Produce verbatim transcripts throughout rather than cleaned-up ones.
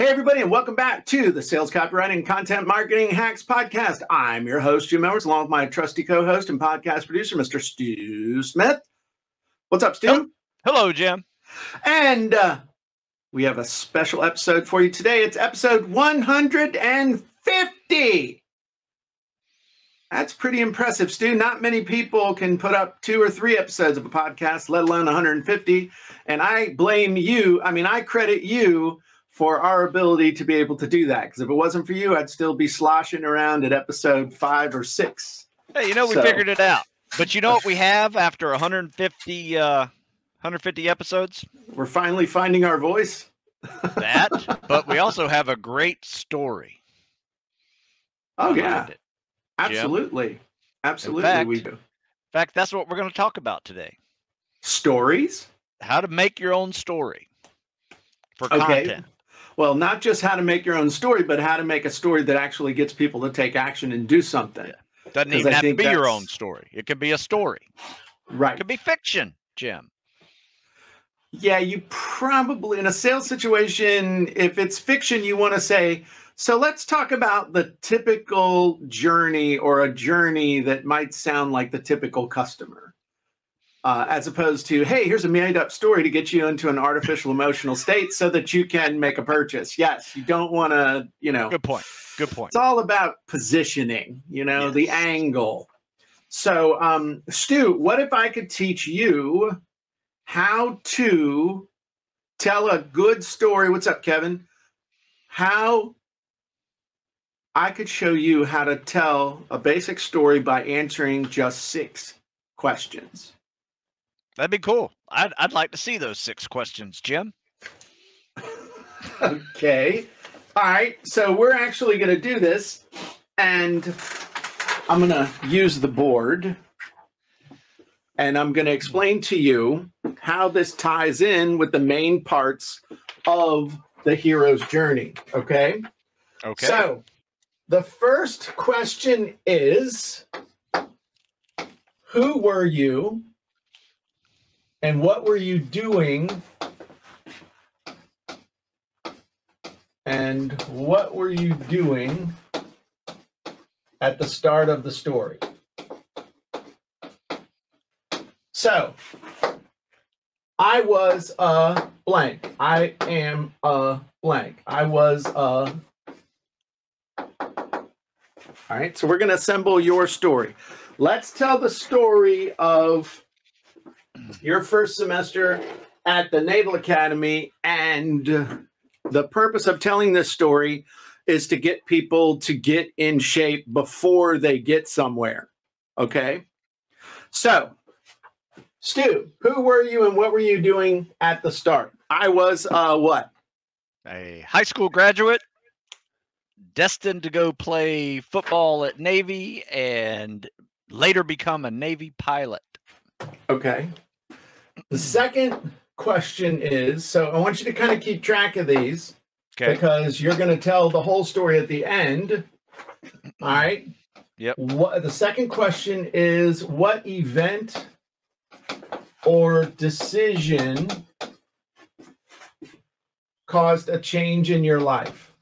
Hey, everybody, and welcome back to the Sales Copywriting and Content Marketing Hacks Podcast. I'm your host, Jim Edwards, along with my trusty co-host and podcast producer, Mister Stu Smith. What's up, Stu? Hello, Jim. And uh, we have a special episode for you today. It's episode one hundred fifty. That's pretty impressive, Stu. Not many people can put up two or three episodes of a podcast, let alone one hundred fifty. And I blame you. I mean, I credit you for our ability to be able to do that. Because if it wasn't for you, I'd still be sloshing around at episode five or six. Hey, you know, we so. figured it out. But you know what we have after one hundred fifty, uh, one hundred fifty episodes? We're finally finding our voice. That, but we also have a great story. Oh, yeah. It. Absolutely. Jim. Absolutely, in fact, we do. In fact, that's what we're going to talk about today. Stories? How to make your own story for content. Okay. Well, not just how to make your own story, but how to make a story that actually gets people to take action and do something. Yeah. Doesn't even I have to be that's... your own story. It could be a story. Right. It could be fiction, Jim. Yeah, you probably, in a sales situation, if it's fiction, you want to say, so let's talk about the typical journey or a journey that might sound like the typical customer. Uh, as opposed to, hey, here's a made-up story to get you into an artificial emotional state so that you can make a purchase. Yes, you don't want to, you know. Good point. Good point. It's all about positioning, you know, yes. the angle. So, um, Stu, what if I could teach you how to tell a good story? What's up, Kevin? How I could show you how to tell a basic story by answering just six questions. That'd be cool. I'd, I'd like to see those six questions, Jim. Okay. All right. So we're actually going to do this, and I'm going to use the board, and I'm going to explain to you how this ties in with the main parts of the hero's journey. Okay? Okay. So the first question is, who were you? And what were you doing? And what were you doing at the start of the story? So, I was a blank. I am a blank. I was a... All right, so we're going to assemble your story. Let's tell the story of your first semester at the Naval Academy, and the purpose of telling this story is to get people to get in shape before they get somewhere, okay? So, Stu, who were you and what were you doing at the start? I was uh, what? A high school graduate, destined to go play football at Navy and later become a Navy pilot. Okay. The second question is, so I want you to kind of keep track of these, okay, because you're going to tell the whole story at the end. All right. Yep. What, the second question is, what event or decision caused a change in your life?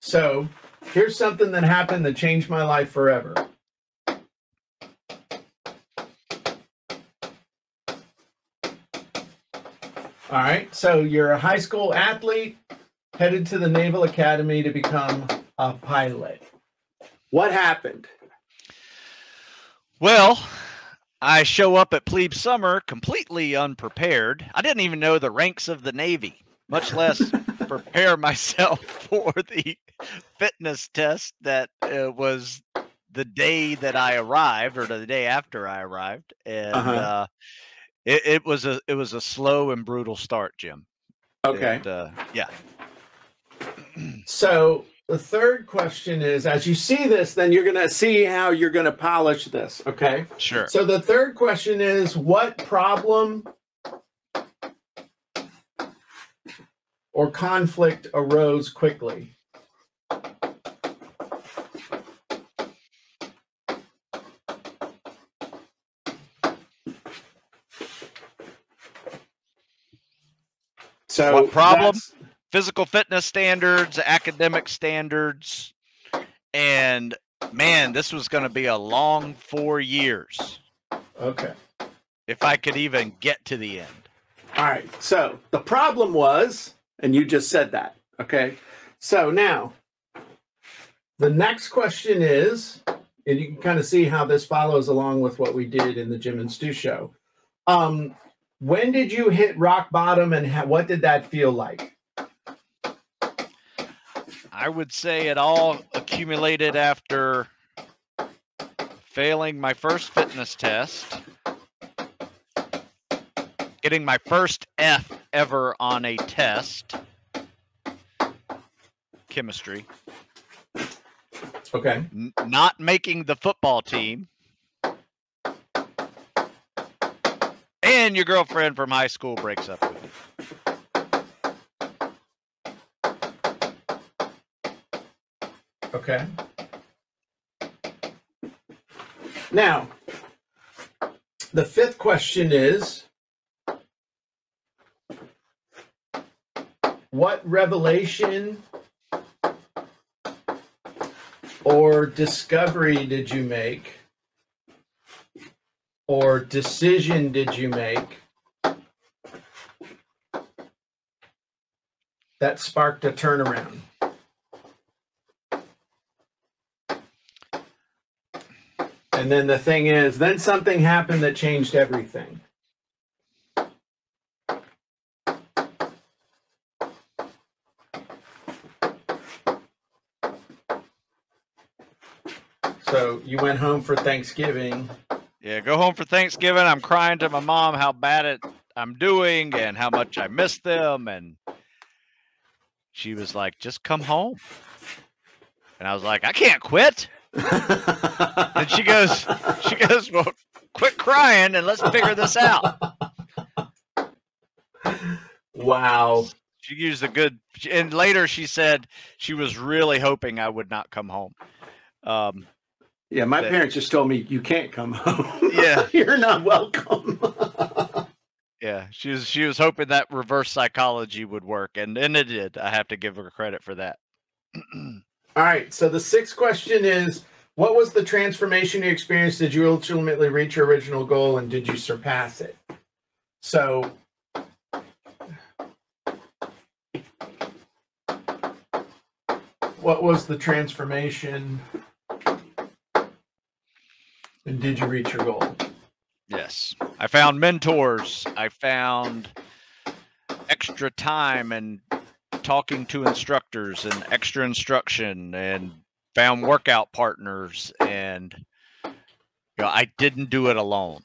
So here's something that happened that changed my life forever. All right, so you're a high school athlete headed to the Naval Academy to become a pilot. What happened? Well, I show up at plebe summer completely unprepared. I didn't even know the ranks of the Navy, much less prepare myself for the fitness test that uh, was the day that I arrived, or the day after I arrived. And uh-huh. uh, It, it was a it was a slow and brutal start, Jim. Okay. And, uh, yeah. So the third question is, as you see this, then you're going to see how you're going to polish this. Okay. Sure. So the third question is, what problem or conflict arose quickly? So what problem? Physical fitness standards, academic standards, and man, this was going to be a long four years. Okay. If I could even get to the end. All right. So the problem was, and you just said that. Okay. So now the next question is, and you can kind of see how this follows along with what we did in the Jim and Stu show. Um, when did you hit rock bottom, and how, what did that feel like? I would say it all accumulated after failing my first fitness test, getting my first F ever on a test, chemistry. Okay. N- not making the football team. And your girlfriend from high school breaks up with you. Okay. Now, the fifth question is, what revelation or discovery did you make, or decision did you make, that sparked a turnaround? And then the thing is, then something happened that changed everything. So you went home for Thanksgiving. Yeah, go home for Thanksgiving. I'm crying to my mom how bad it I'm doing and how much I miss them. And she was like, just come home. And I was like, I can't quit. And she goes, she goes, well, quit crying and let's figure this out. Wow. She used a good, and later she said she was really hoping I would not come home. Um, Yeah, my that, parents just told me you can't come home. Yeah, you're not welcome. Yeah, she was she was hoping that reverse psychology would work, and and it did. I have to give her credit for that. All right. So the sixth question is, what was the transformation you experienced? Did you ultimately reach your original goal, and did you surpass it? So, what was the transformation? And did you reach your goal? Yes. I found mentors. I found extra time and talking to instructors and extra instruction, and found workout partners. And, you know, I didn't do it alone.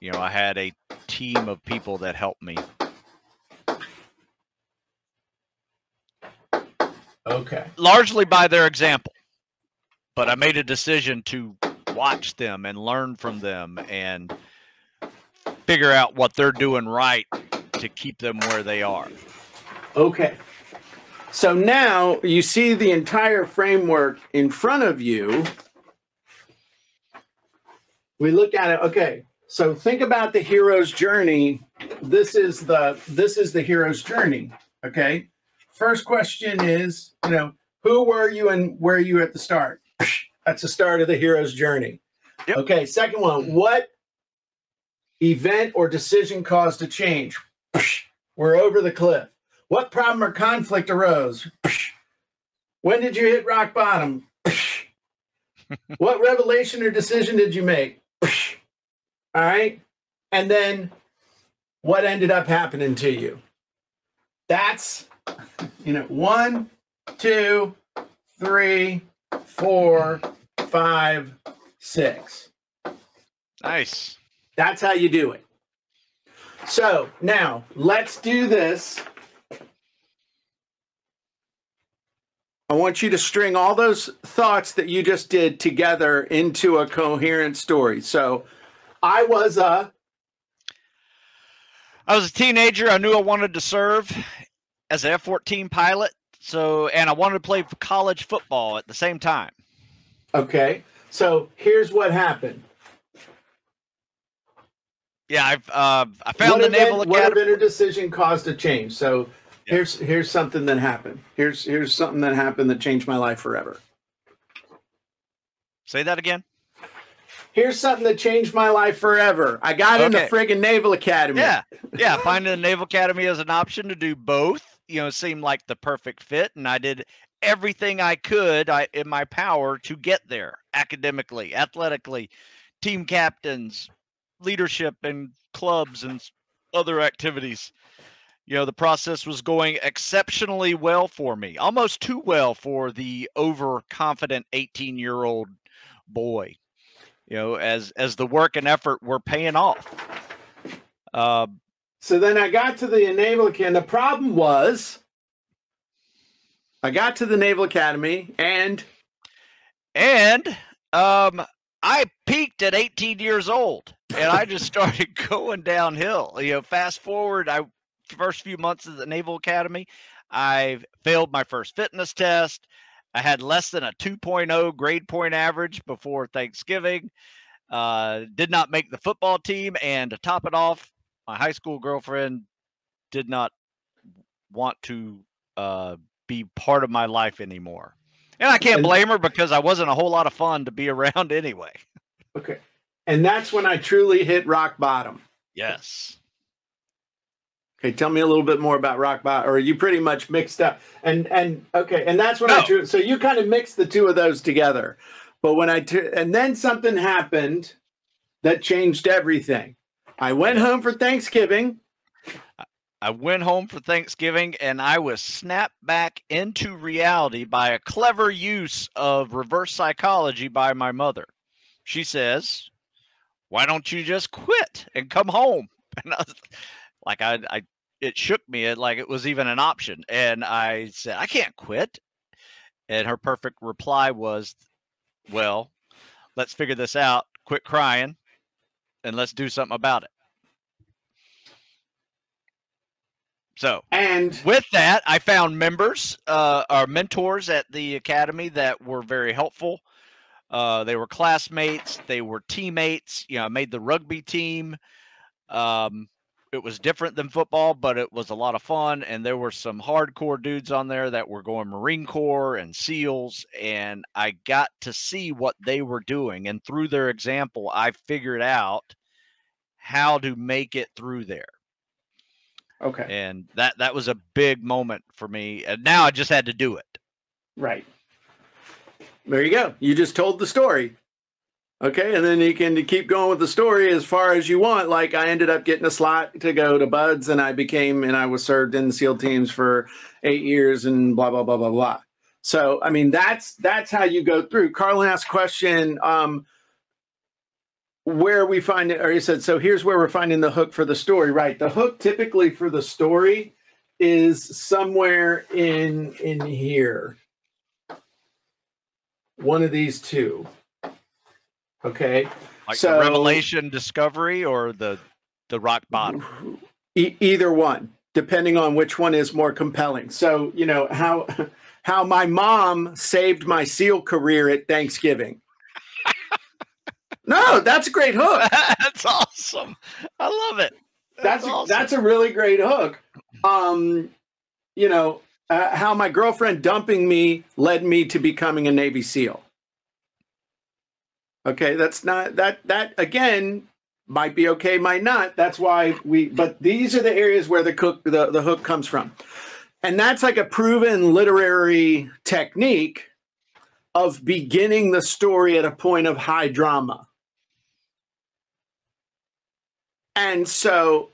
You know, I had a team of people that helped me. Okay. Largely by their example. But I made a decision to watch them and learn from them and figure out what they're doing right to keep them where they are. Okay. So now you see the entire framework in front of you. We look at it. Okay. So think about the hero's journey. This is the, this is the hero's journey. Okay. First question is, you know, who were you and where you at the start? That's the start of the hero's journey. Yep. Okay. Second one, what event or decision caused a change? We're over the cliff. What problem or conflict arose? When did you hit rock bottom? What revelation or decision did you make? All right. And then what ended up happening to you? That's, you know, one, two, three, four, five, six. Nice. That's how you do it. So now let's do this. I want you to string all those thoughts that you just did together into a coherent story. So I was a... I was a teenager. I knew I wanted to serve as an F fourteen pilot. So, and I wanted to play college football at the same time. Okay. So here's what happened. Yeah, I've uh, I found the Naval Academy. What event or decision caused a change? So Yeah. Here's here's something that happened. Here's here's something that happened that changed my life forever. Say that again. Here's something that changed my life forever. I got okay. in the friggin' Naval Academy. Yeah, yeah. Finding the Naval Academy as an option to do both, you know, seemed like the perfect fit, and I did everything I could I, in my power to get there academically, athletically, team captains, leadership, and clubs and other activities. You know, the process was going exceptionally well for me, almost too well for the overconfident eighteen-year-old boy. You know, as as the work and effort were paying off. Uh, so then I got to the Naval Academy. The problem was, I got to the Naval Academy, and and um, I peaked at eighteen years old, and I just started going downhill. You know, fast forward, I. First few months at the Naval Academy, I failed my first fitness test. I had less than a two point oh grade point average before Thanksgiving. Uh, did not make the football team. And to top it off, my high school girlfriend did not want to uh, be part of my life anymore. And I can't blame her because I wasn't a whole lot of fun to be around anyway. Okay. And that's when I truly hit rock bottom. Yes. Okay, tell me a little bit more about rock bottom, or you pretty much mixed up. And and okay, and that's when no. I drew. So you kind of mixed the two of those together. But when I and then something happened that changed everything. I went home for Thanksgiving. I went home for Thanksgiving, and I was snapped back into reality by a clever use of reverse psychology by my mother. She says, "Why don't you just quit and come home?" And I was Like I, I, it shook me. It, like it was even an option. And I said, I can't quit. And her perfect reply was, well, let's figure this out. Quit crying and let's do something about it. So and with that, I found members, uh, our mentors at the Academy that were very helpful. Uh, they were classmates. They were teammates. You know, I made the rugby team. Um, It was different than football, but it was a lot of fun. And there were some hardcore dudes on there that were going Marine Corps and SEALs. And I got to see what they were doing. And through their example, I figured out how to make it through there. Okay. And that, that was a big moment for me. And now I just had to do it. Right. There you go. You just told the story. Okay, and then you can keep going with the story as far as you want. Like I ended up getting a slot to go to Buds, and I became and I was served in the SEAL teams for eight years, and blah blah blah blah blah. So I mean, that's that's how you go through. Carlin asked a question, um, where we find it, or he said, so here's where we're finding the hook for the story, right? The hook typically for the story is somewhere in in here, one of these two. Okay, like so, the revelation, discovery, or the the rock bottom. E either one, depending on which one is more compelling. So you know how how my mom saved my SEAL career at Thanksgiving. No, that's a great hook. That's awesome. I love it. That's that's, awesome. That's a really great hook. Um, you know uh, how my girlfriend dumping me led me to becoming a Navy SEAL. Okay, that's not that that again might be okay, might not. That's why we but these are the areas where the cook the, the hook comes from. And that's like a proven literary technique of beginning the story at a point of high drama. And so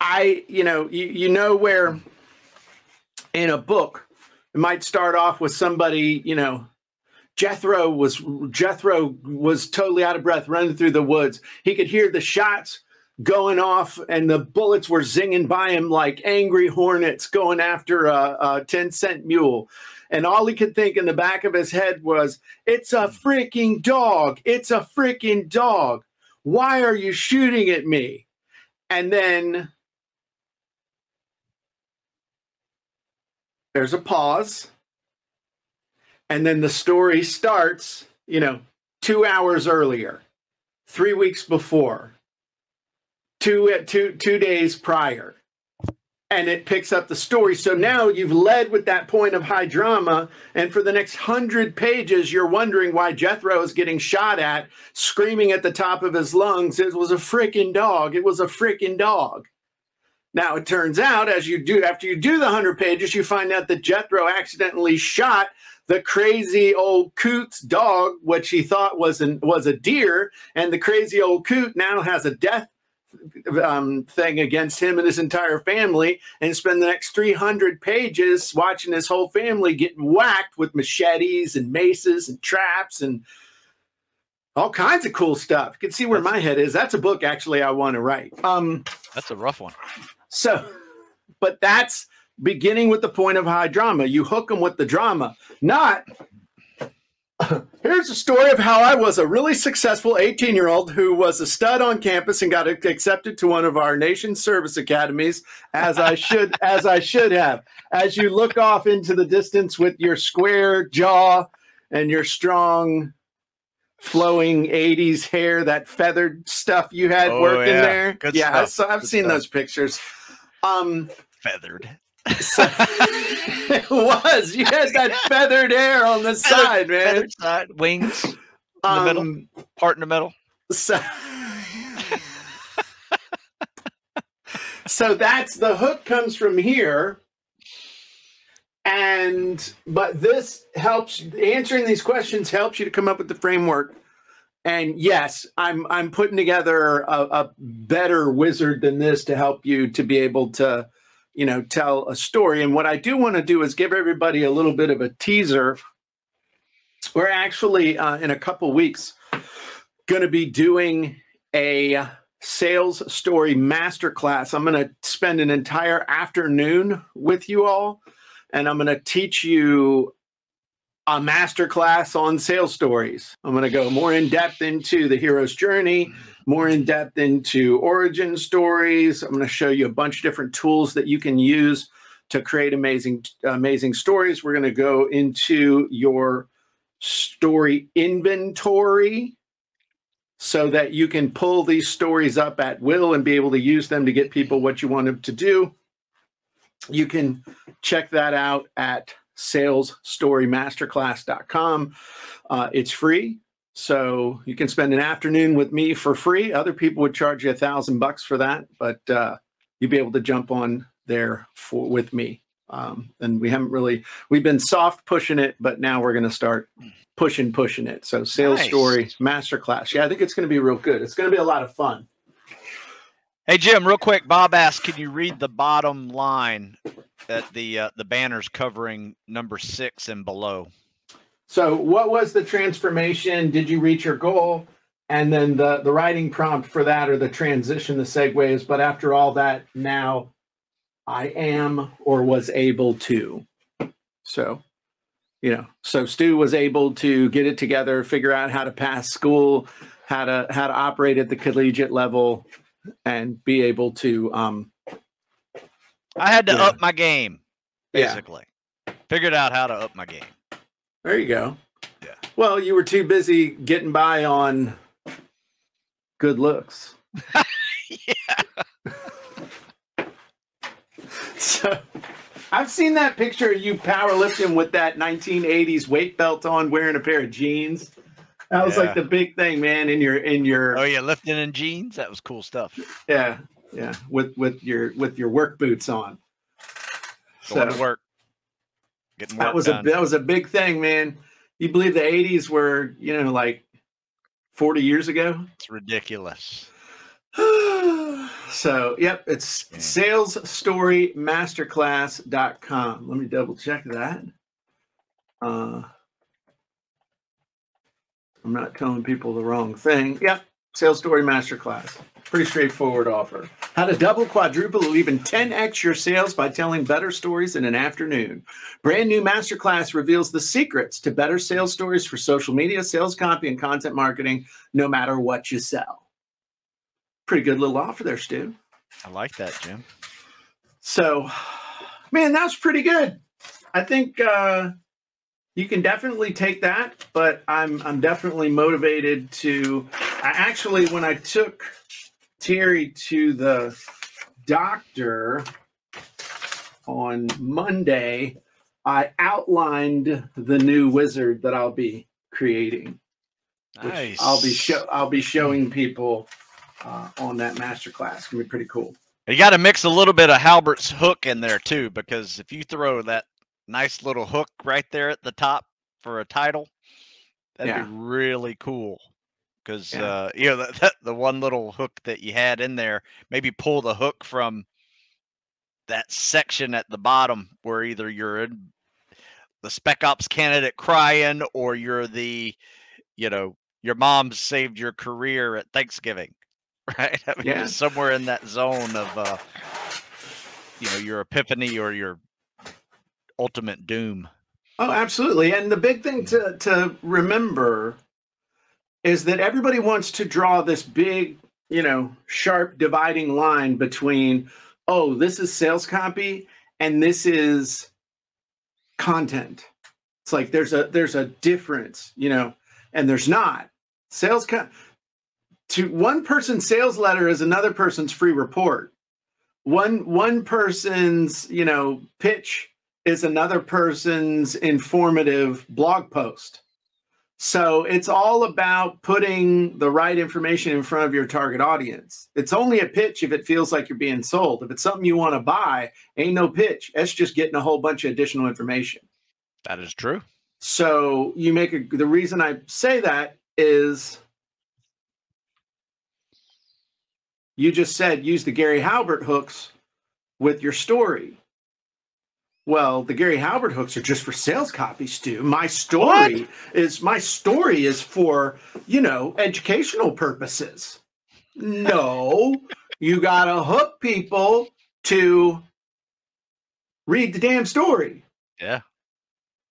I, you know, you, you know where in a book it might start off with somebody, you know, Jethro was Jethro was totally out of breath running through the woods. He could hear the shots going off and the bullets were zinging by him like angry hornets going after a, a ten cent mule. And all he could think in the back of his head was, it's a freaking dog. It's a freaking dog. Why are you shooting at me? And then there's a pause. And then the story starts, you know, two hours earlier, three weeks before, two, two, two days prior. and it picks up the story. So now you've led with that point of high drama, and for the next hundred pages, you're wondering why Jethro is getting shot at, screaming at the top of his lungs, it was a freaking dog, it was a freaking dog. Now, it turns out, as you do, after you do the hundred pages, you find out that Jethro accidentally shot the crazy old coot's dog, which he thought was, an, was a deer, and the crazy old coot now has a death Um, thing against him and his entire family, and spend the next three hundred pages watching his whole family getting whacked with machetes and maces and traps and all kinds of cool stuff. You can see where my head is. That's a book, actually, I want to write. Um, that's a rough one. So, but that's beginning with the point of high drama. You hook them with the drama, not... Here's a story of how I was a really successful eighteen-year-old who was a stud on campus and got accepted to one of our nation's service academies, as I should as I should have. As you look off into the distance with your square jaw and your strong, flowing eighties hair, that feathered stuff you had oh, working yeah. there. Good yeah, stuff. I, I've Good seen stuff. Those pictures. Um, Feathered. So, it was. You had that feathered hair on the side, feathered, man. Feathered side, wings in the um, middle, part in the middle. So, so that's the hook comes from here. And but this helps answering these questions helps you to come up with the framework. And yes, I'm I'm putting together a, a better wizard than this to help you to be able to, you know, tell a story. And what I do want to do is give everybody a little bit of a teaser. We're actually uh, in a couple weeks going to be doing a sales story masterclass. I'm going to spend an entire afternoon with you all, and I'm going to teach you a masterclass on sales stories. I'm going to go more in depth into the hero's journey, more in depth into origin stories. I'm going to show you a bunch of different tools that you can use to create amazing, amazing stories. We're going to go into your story inventory so that you can pull these stories up at will and be able to use them to get people what you want them to do. You can check that out at Sales Story Masterclass dot com. Uh, it's free, so you can spend an afternoon with me for free. Other people would charge you a thousand bucks for that, but uh, you'd be able to jump on there for with me. Um, and we haven't really, we've been soft pushing it, but now we're going to start pushing, pushing it. So Sales nice. Story Masterclass. Yeah, I think it's going to be real good. It's going to be a lot of fun. Hey, Jim, real quick, Bob asked, can you read the bottom line at the uh, the banners covering number six and below? So what was the transformation? Did you reach your goal? And then the, the writing prompt for that, or the transition, the segue is, but after all that, now I am or was able to. So, you know, so Stu was able to get it together, figure out how to pass school, how to, how to operate at the collegiate level, and be able to um I had to yeah. up my game, basically. Yeah. Figured out how to up my game. There you go. Yeah. Well, you were too busy getting by on good looks. Yeah. So I've seen that picture of you powerlifting with that nineteen eighties weight belt on, wearing a pair of jeans. That was yeah. like the big thing, man, in your in your Oh yeah, lifting in jeans. That was cool stuff. Yeah. Yeah, with with your with your work boots on. Going so, to work. Getting work that was done. a that was a big thing, man. You believe the eighties were, you know, like forty years ago? It's ridiculous. So, yep, it's yeah. Sales Story Masterclass dot com. Let me double check that. Uh I'm not telling people the wrong thing. Yep, Sales Story Masterclass. Pretty straightforward offer. How to double, quadruple, or even ten X your sales by telling better stories in an afternoon. Brand new masterclass reveals the secrets to better sales stories for social media, sales copy, and content marketing, no matter what you sell. Pretty good little offer there, Stu. I like that, Jim. So, man, that was pretty good. I think... Uh, You can definitely take that, but I'm I'm definitely motivated to. I actually, when I took Terry to the doctor, on Monday, I outlined the new wizard that I'll be creating. Nice. I'll be show I'll be showing people uh, on that masterclass. It's gonna be pretty cool. You got to mix a little bit of Halbert's hook in there too, because if you throw that nice little hook right there at the top for a title, that'd yeah. be really cool. Because yeah. uh, you know, that, that, the one little hook that you had in there, maybe pull the hook from that section at the bottom where either you're in the Spec Ops candidate crying, or you're the, you know, your mom saved your career at Thanksgiving. Right. I mean, yeah. somewhere in that zone of, uh, you know, your epiphany or your ultimate doom. Oh, absolutely. And the big thing to, to remember is that everybody wants to draw this big, you know, sharp dividing line between, oh, this is sales copy and this is content. It's like, there's a, there's a difference, you know, and there's not. Sales copy. To one person's sales letter is another person's free report. One one person's, you know, pitch is another person's informative blog post. So it's all about putting the right information in front of your target audience. It's only a pitch if it feels like you're being sold. If it's something you want to buy, ain't no pitch. That's just getting a whole bunch of additional information. That is true. So you make a, the reason I say that is, you just said use the Gary Halbert hooks with your story. Well, the Gary Halbert hooks are just for sales copy, Stu. My story what? is my story is for, you know, educational purposes. No, you gotta hook people to read the damn story. Yeah.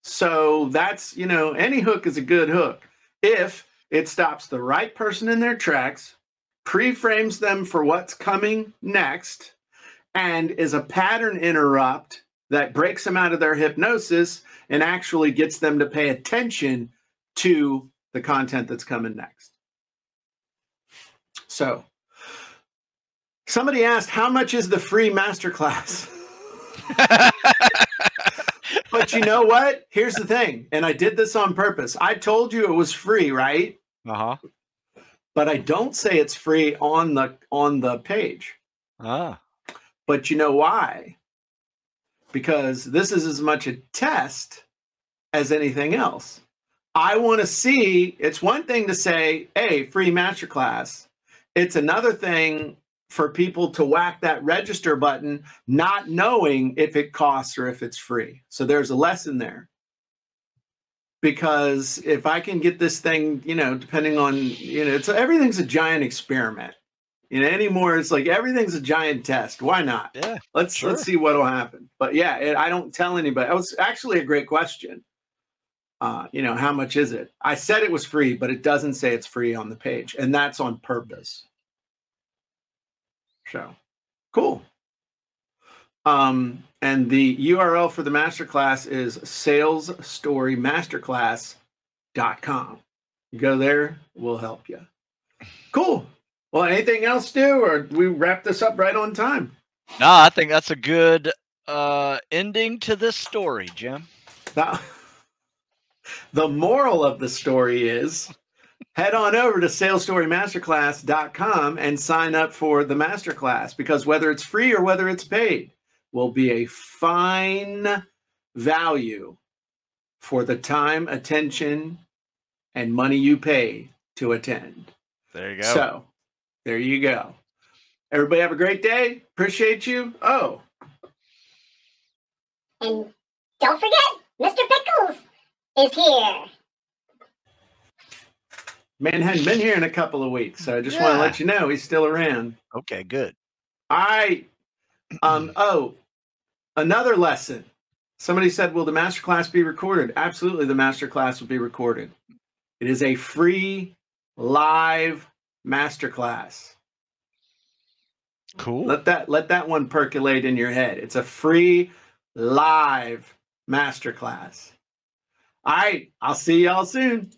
So that's, you know, any hook is a good hook if it stops the right person in their tracks, pre-frames them for what's coming next, and is a pattern interrupt that breaks them out of their hypnosis and actually gets them to pay attention to the content that's coming next. So somebody asked, how much is the free masterclass? But you know what? Here's the thing. And I did this on purpose. I told you it was free, right? Uh-huh. But I don't say it's free on the on the page. Ah. But you know why? Because this is as much a test as anything else. I want to see, it's one thing to say, hey, free masterclass. It's another thing for people to whack that register button, not knowing if it costs or if it's free. So there's a lesson there. Because if I can get this thing, you know, depending on, you know, it's everything's a giant experiment. You know, anymore, it's like everything's a giant test. Why not? Yeah, let's sure. let's see what'll happen. But yeah, it, I don't tell anybody. It was actually a great question. Uh, you know, how much is it? I said it was free, but it doesn't say it's free on the page, and that's on purpose. So, cool. Um, and the U R L for the masterclass is sales story masterclass dot com. You go there, we'll help you. Cool. Well, anything else, Stu, or we wrap this up right on time? No, I think that's a good uh, ending to this story, Jim. Now, the moral of the story is head on over to sales story masterclass dot com and sign up for the masterclass, because whether it's free or whether it's paid, will be a fine value for the time, attention, and money you pay to attend. There you go. So, there you go. Everybody have a great day. Appreciate you. Oh. And don't forget, Mister Pickles is here. Man hadn't been here in a couple of weeks, so I just yeah. want to let you know he's still around. Okay, good. I, um, oh. Another lesson. Somebody said, will the masterclass be recorded? Absolutely, the masterclass will be recorded. It is a free, live masterclass. Cool. Let that let that one percolate in your head. It's a free, live masterclass. All right, I'll see y'all soon.